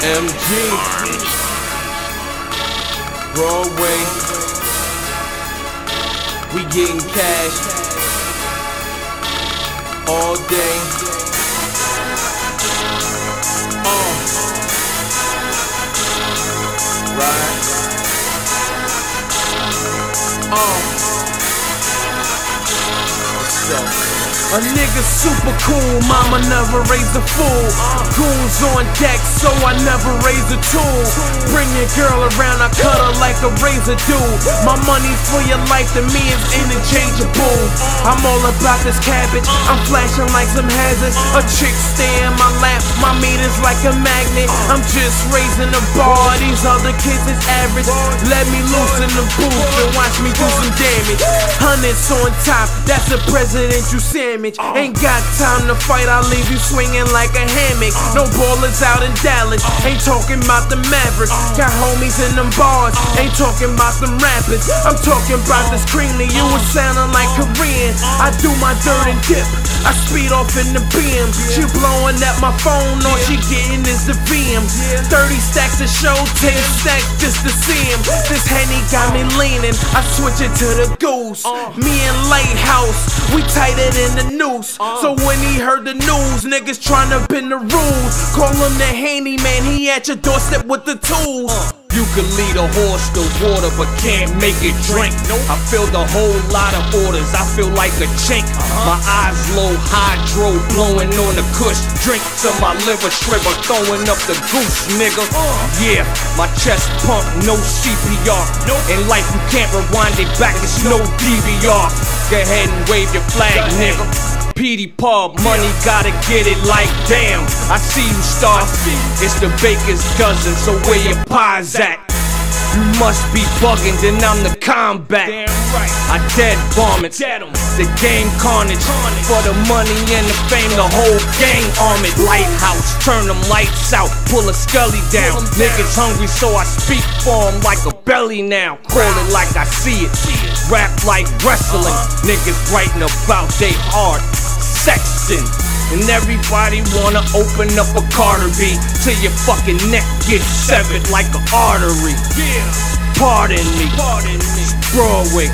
M.G. Broadway. We getting cash all day. Right. A nigga super cool, mama never raised a fool. Goons on deck, so I never raise a tool. Bring your girl around, I cut her like a razor do. My money for your life, to me is interchangeable. I'm all about this cabbage, I'm flashing like some hazards. A chick stay in my lap, my meat is like a magnet. I'm just raising the bar, these other kids is average. Let me loosen the booth and watch me do some damage. Hundreds on top, that's a president you send. Ain't got time to fight, I'll leave you swinging like a hammock. No ballers out in Dallas, ain't talking about the Mavericks. Got homies in them bars, ain't talking about them rappers. I'm talking about this creamy, you was sounding like Korean. I do my dirt and dip, I speed off in the BM. She blowing at my phone, all she getting is the VM. 30 stacks of show, 10 stacks just to see him. This Henny got me leaning, I switch it to the Goose. Me and Lighthouse, we tighter than the news. So when he heard the news, niggas tryna bend the rules. Call him the Handy Man, he at your doorstep with the tools. You can lead a horse to water, but can't make it drink. I filled a whole lot of orders, I feel like a chink. My eyes low, hydro, blowing on the cush. Drink till my liver shriver, throwing up the goose, nigga. Yeah, my chest pump, no CPR. In life you can't rewind it back, it's no DVR. Go ahead and wave your flag, nigga. Petey Paul, money gotta get it like damn. I see you start, it's the baker's dozen, so where your pie's at? You must be bugging, then I'm the combat. I dead bomb it, the game carnage. For the money and the fame, the whole gang arm it. Lighthouse, turn them lights out, pull a Scully down. Niggas hungry, so I speak for them like a belly now. Call it like I see it, rap like wrestling. Niggas writing about they art, sexting. And everybody wanna open up a artery till your fucking neck gets severed like an artery. Pardon me, Broadway.